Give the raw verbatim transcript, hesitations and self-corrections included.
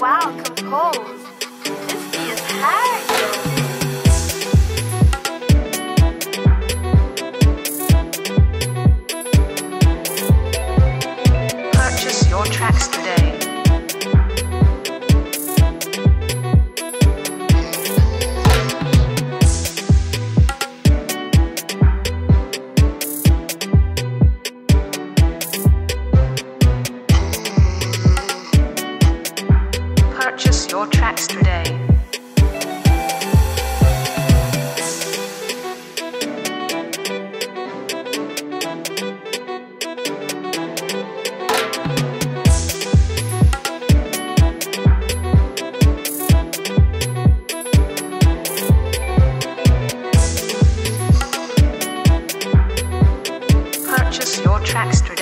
Wow, composed. This beat is hard. Purchase your tracks today. Purchase your tracks today. Purchase your tracks today.